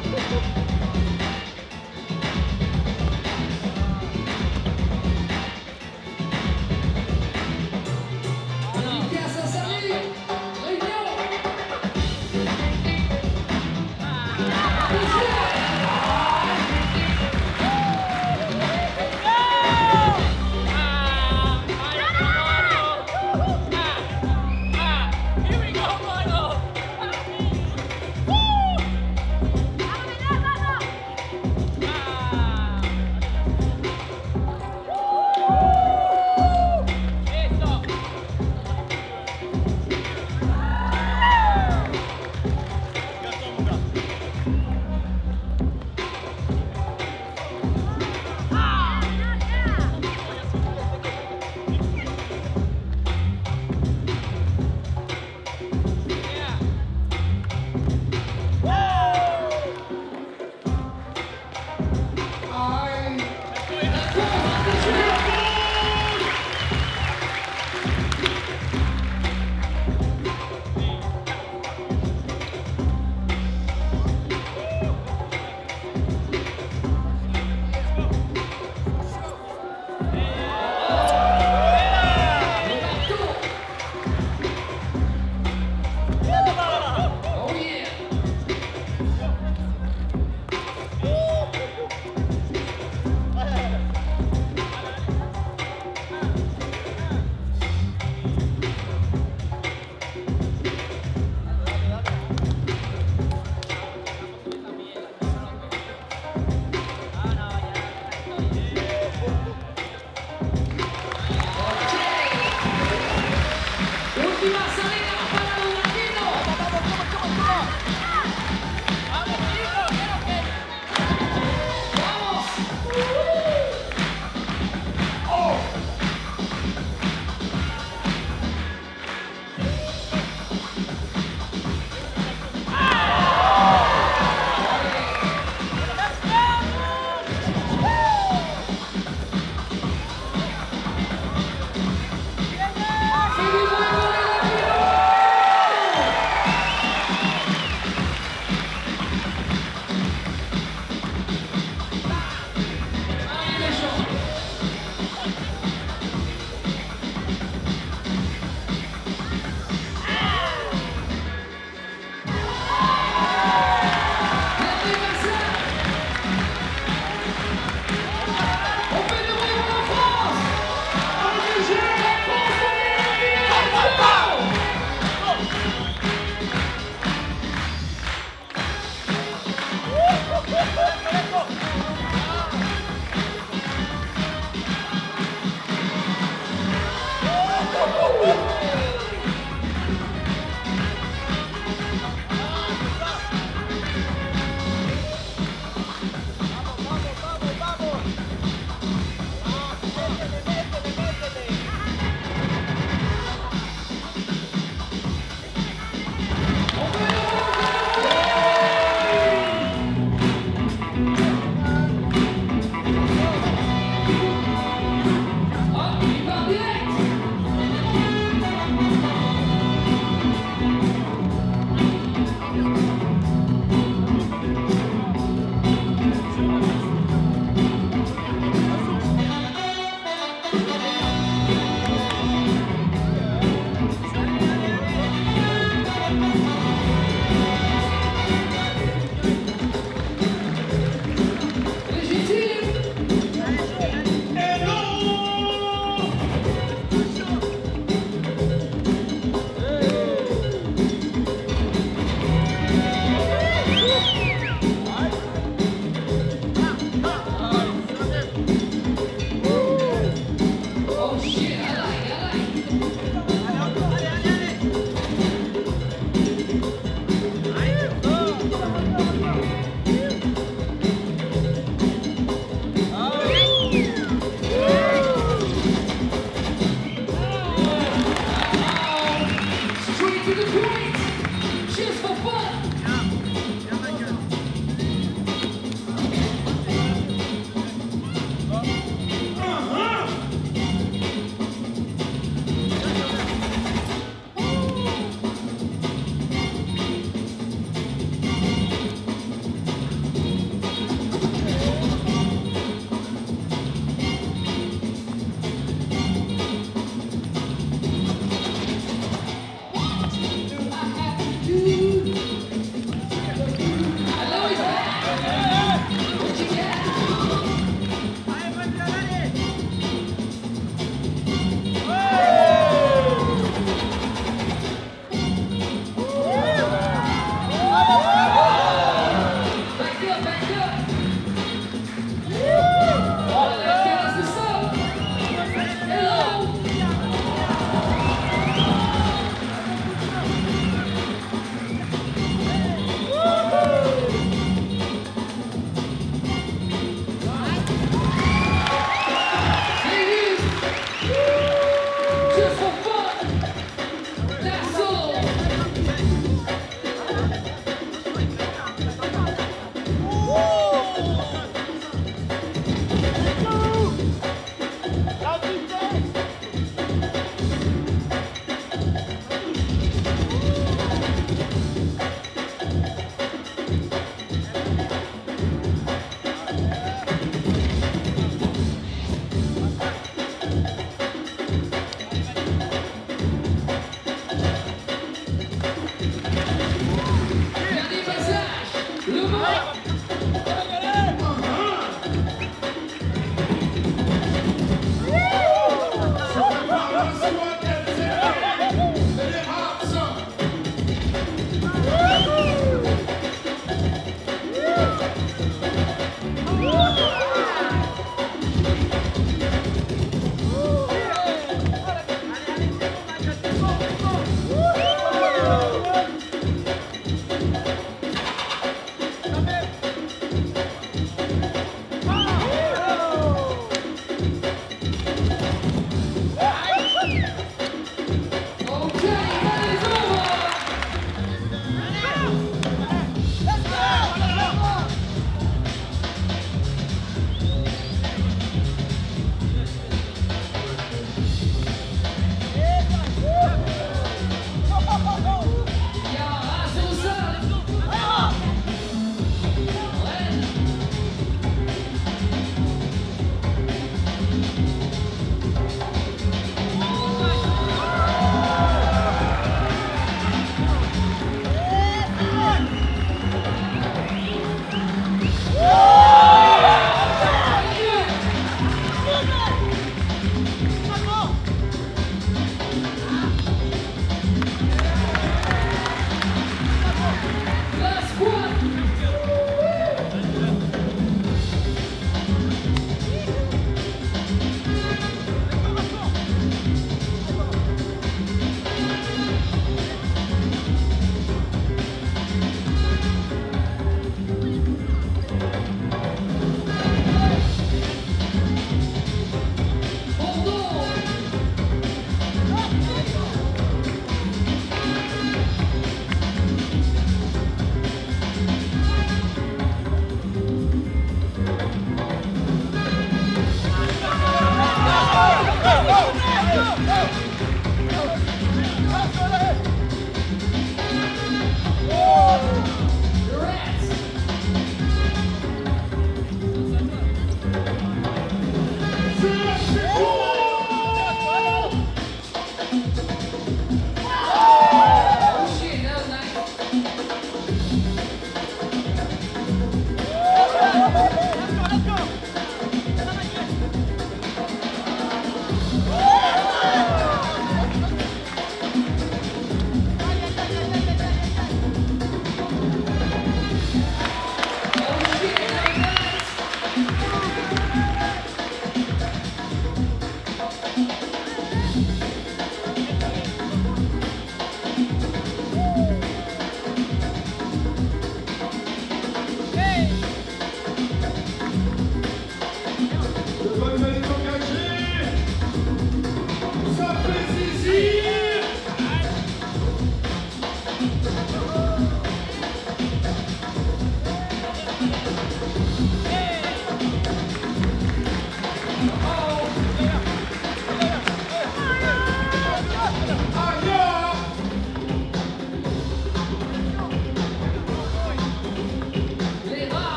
Here we go, Milo! Woo!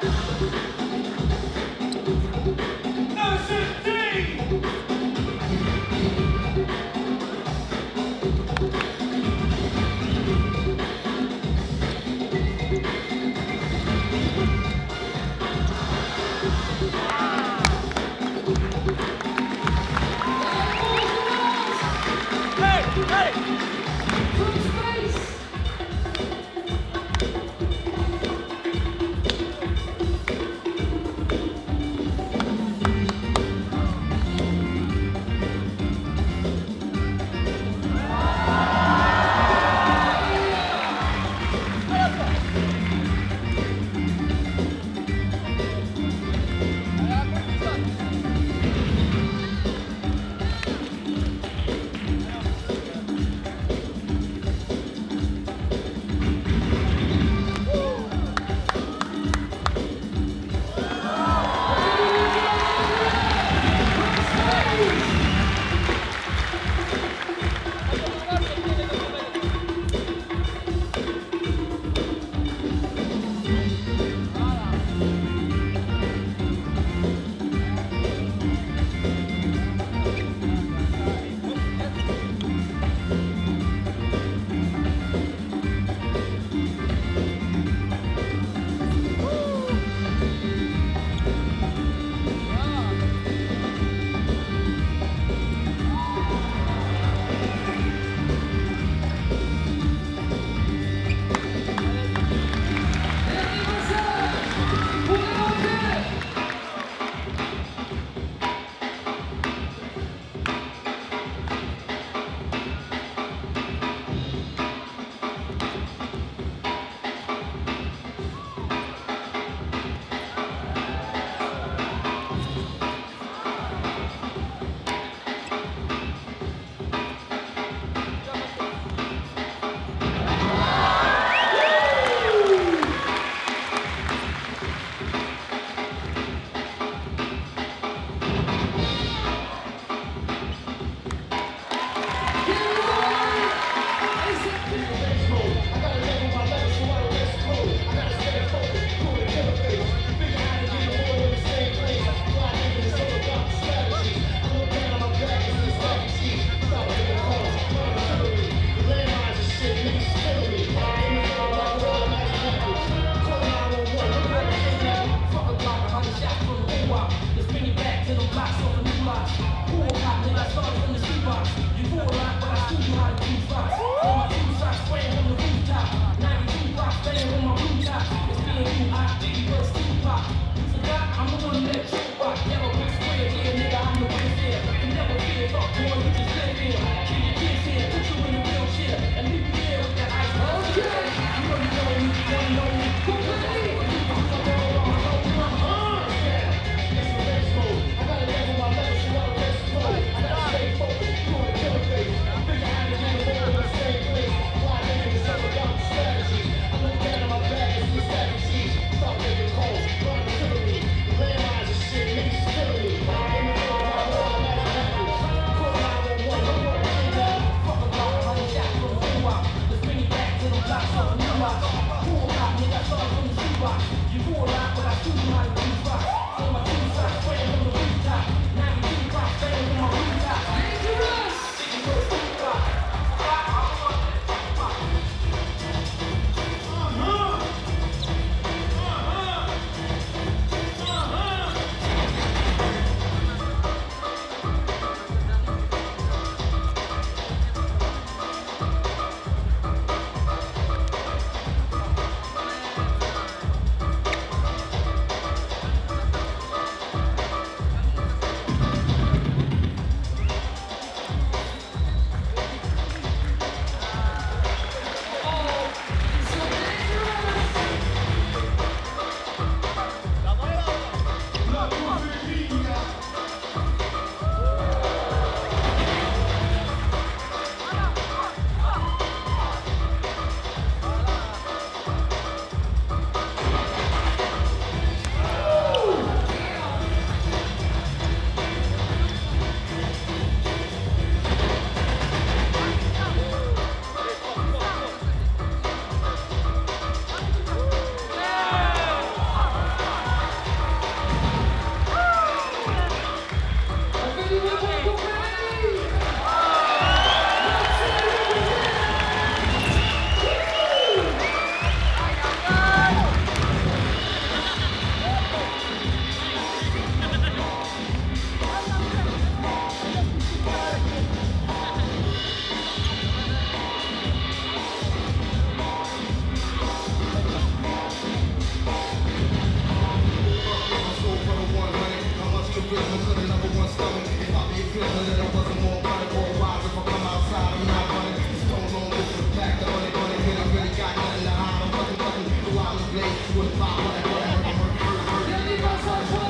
Landmines and shit. With my